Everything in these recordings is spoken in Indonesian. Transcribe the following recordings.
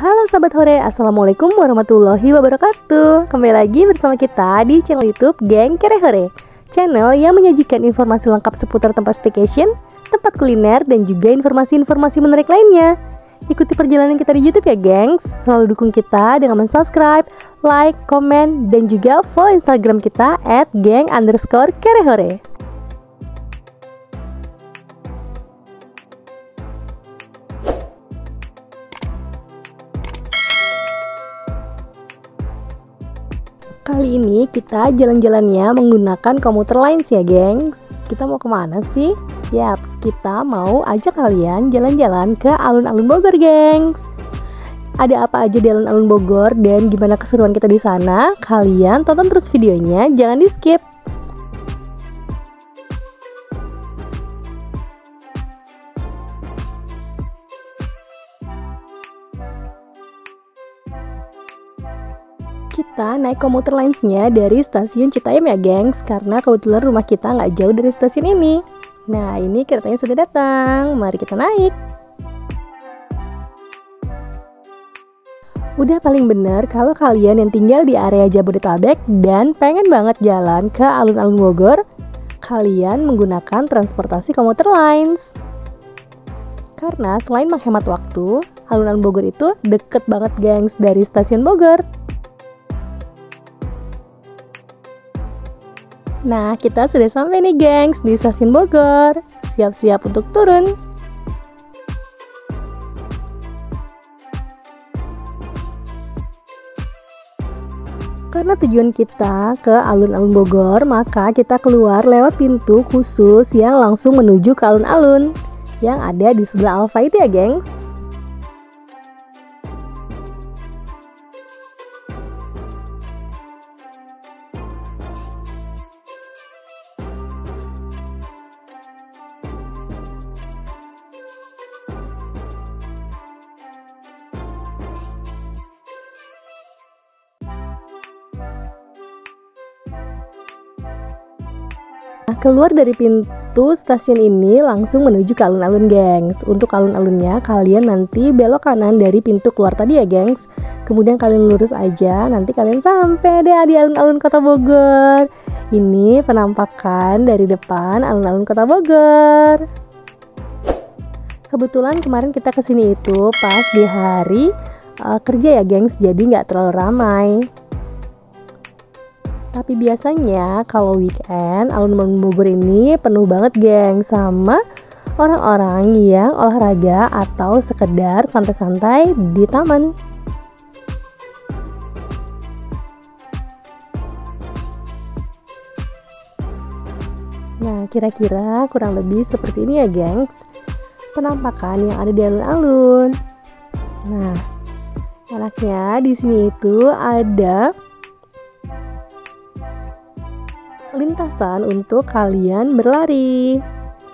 Halo Sahabat Hore, Assalamualaikum warahmatullahi wabarakatuh. Kembali lagi bersama kita di channel YouTube Geng Kere Hore, channel yang menyajikan informasi lengkap seputar tempat staycation, tempat kuliner, dan juga informasi-informasi menarik lainnya. Ikuti perjalanan kita di YouTube ya gengs. Selalu dukung kita dengan subscribe, like, komen, dan juga follow Instagram kita @geng_kerehore. Kali ini kita jalan-jalannya menggunakan komuter lines ya gengs. Kita mau kemana sih? Yaps, kita mau ajak kalian jalan-jalan ke alun-alun Bogor gengs. Ada apa aja di alun-alun Bogor dan gimana keseruan kita di sana? Kalian tonton terus videonya, jangan di skip. Kita naik komuter lines-nya dari stasiun Citayam ya gengs, karena kebetulan rumah kita nggak jauh dari stasiun ini. Nah, ini keretanya sudah datang, mari kita naik. Udah paling bener kalau kalian yang tinggal di area Jabodetabek dan pengen banget jalan ke alun-alun Bogor, kalian menggunakan transportasi komuter lines. Karena selain menghemat waktu, alun-alun Bogor itu deket banget gengs dari stasiun Bogor. Nah, kita sudah sampai nih gengs di stasiun Bogor. Siap-siap untuk turun. Karena tujuan kita ke alun-alun Bogor, maka kita keluar lewat pintu khusus yang langsung menuju ke alun-alun yang ada di sebelah Alfa itu ya gengs. Keluar dari pintu stasiun ini langsung menuju ke alun-alun gengs. Untuk alun-alunnya kalian nanti belok kanan dari pintu keluar tadi ya gengs. Kemudian kalian lurus aja, nanti kalian sampai deh di alun-alun Kota Bogor. Ini penampakan dari depan alun-alun Kota Bogor. Kebetulan kemarin kita kesini itu pas di hari kerja ya gengs, jadi nggak terlalu ramai. Tapi biasanya kalau weekend, alun-alun Bogor ini penuh banget geng sama orang-orang yang olahraga atau sekedar santai-santai di taman. Nah, kira-kira kurang lebih seperti ini ya gengs, penampakan yang ada di alun-alun. Nah, enaknya di sini itu ada lintasan untuk kalian berlari.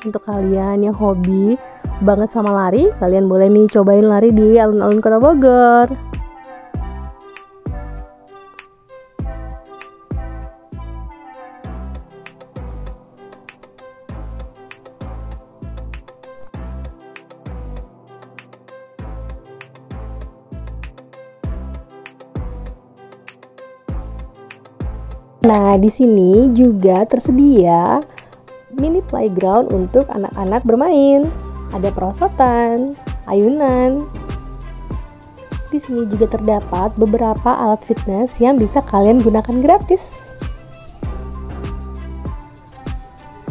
Untuk kalian yang hobi banget sama lari, kalian boleh nih cobain lari di alun-alun Kota Bogor. Nah, di sini juga tersedia mini playground untuk anak-anak bermain. Ada perosotan, ayunan. Di sini juga terdapat beberapa alat fitness yang bisa kalian gunakan gratis.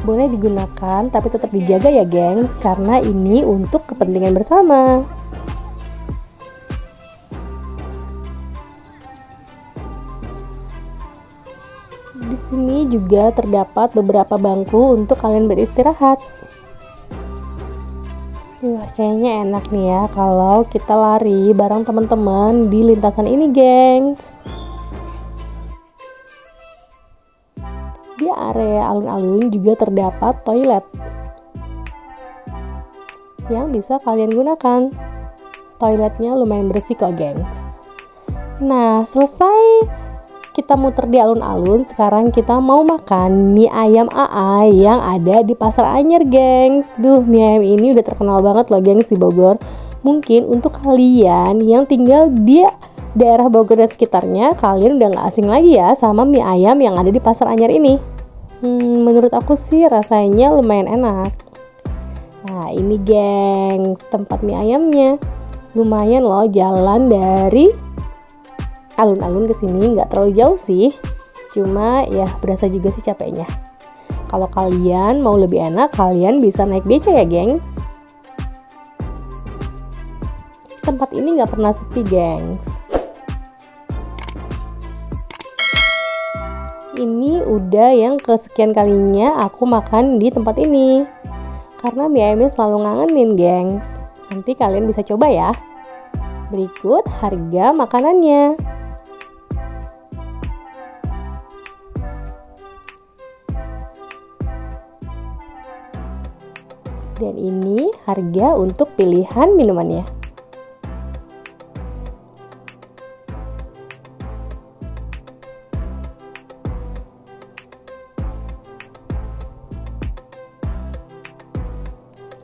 Boleh digunakan tapi tetap dijaga ya, gengs, karena ini untuk kepentingan bersama. Di sini juga terdapat beberapa bangku untuk kalian beristirahat. Wah, kayaknya enak nih ya kalau kita lari bareng teman-teman di lintasan ini, gengs. Di area alun-alun juga terdapat toilet yang bisa kalian gunakan. Toiletnya lumayan bersih kok, gengs. Nah, selesai kita muter di alun-alun. Sekarang kita mau makan mie ayam AA yang ada di Pasar Anyar, gengs. Duh, mie ayam ini udah terkenal banget loh, gengs, di Bogor. Mungkin untuk kalian yang tinggal di daerah Bogor dan sekitarnya, kalian udah gak asing lagi ya sama mie ayam yang ada di Pasar Anyar ini. Menurut aku sih rasanya lumayan enak. Nah, ini gengs, tempat mie ayamnya. Lumayan loh, jalan dari alun-alun ke sini nggak terlalu jauh sih, cuma ya berasa juga sih capeknya. Kalau kalian mau lebih enak, kalian bisa naik beca ya, gengs. Tempat ini nggak pernah sepi, gengs. Ini udah yang kesekian kalinya aku makan di tempat ini, karena mie ayamnya selalu ngangenin, gengs. Nanti kalian bisa coba ya. Berikut harga makanannya. Dan ini harga untuk pilihan minumannya.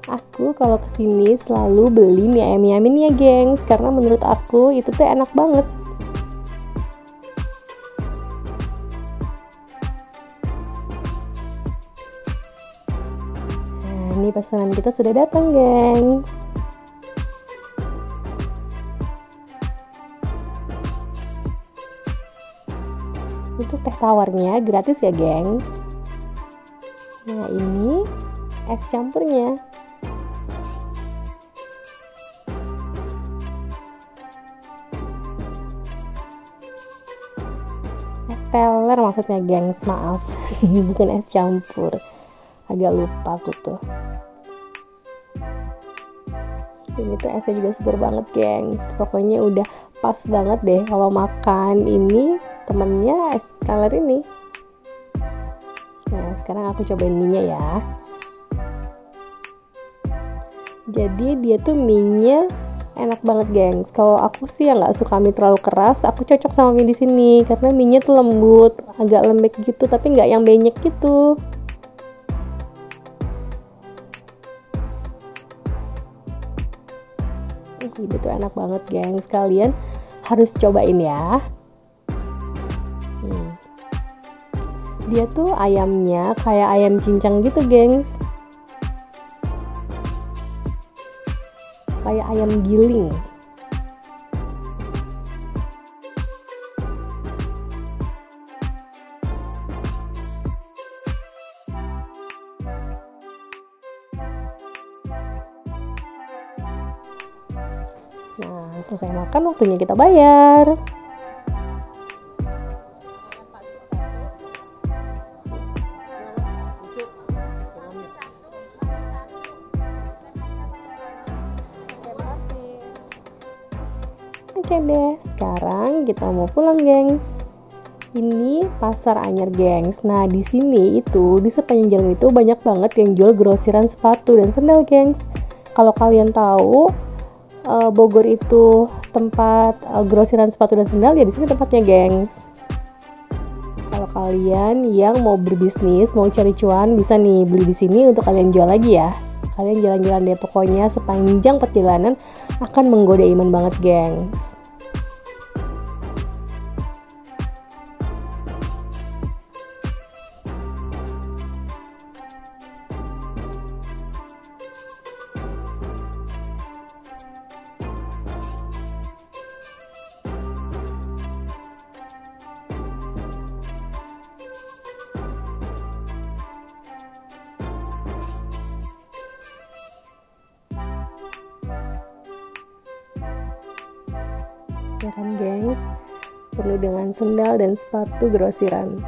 Aku kalau kesini selalu beli mie ayam yamin ya, gengs, karena menurut aku itu tuh enak banget. Nah, ini pesanan kita sudah datang, gengs. Untuk teh tawarnya gratis ya, gengs. Nah, ini es campurnya. Es teler maksudnya, gengs, maaf. Bukan es campur, agak lupa aku tuh. Ini tuh esnya juga seger banget, gengs. Pokoknya udah pas banget deh kalau makan ini temennya es teler ini. Nah, sekarang aku cobain mie-nya ya. Jadi dia tuh mie-nya enak banget, gengs. Kalau aku sih yang nggak suka mie terlalu keras, aku cocok sama mie di sini karena mie-nya tuh lembut, agak lembek gitu, tapi nggak yang banyak gitu. Ini tuh enak banget, gengs. Kalian harus cobain ya. Dia tuh ayamnya kayak ayam cincang gitu, gengs. Kayak ayam giling. Nah, selesai makan waktunya kita bayar. Oke deh, sekarang kita mau pulang, gengs. Ini Pasar Anyar, gengs. Nah, di sini itu di sepanjang jalan itu banyak banget yang jual grosiran sepatu dan sandal, gengs. Kalau kalian tahu Bogor itu tempat grosiran sepatu dan sandal, ya di sini tempatnya, gengs. Kalau kalian yang mau berbisnis, mau cari cuan, bisa nih beli di sini untuk kalian jual lagi ya. Kalian jalan-jalan deh, pokoknya sepanjang perjalanan akan menggoda iman banget, gengs. Ya kan, gengs, perlu dengan sendal dan sepatu grosiran.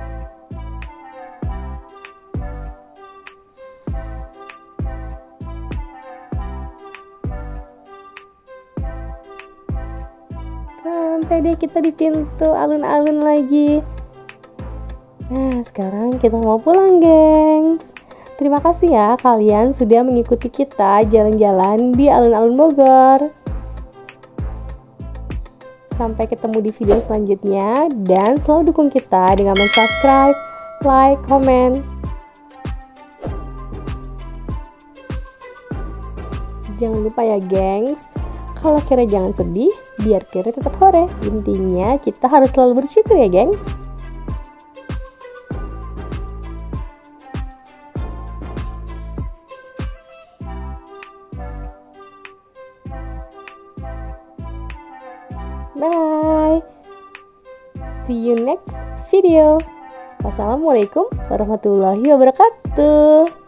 Sampai deh kita di pintu alun-alun lagi. Nah, sekarang kita mau pulang, gengs. Terima kasih ya kalian sudah mengikuti kita jalan-jalan di alun-alun Bogor. Sampai ketemu di video selanjutnya, dan selalu dukung kita dengan mensubscribe, like, komen. Jangan lupa ya gengs, kalau kere jangan sedih, biar kere tetap hore. Intinya kita harus selalu bersyukur ya gengs. Bye. See you next video. Wassalamualaikum warahmatullahi wabarakatuh.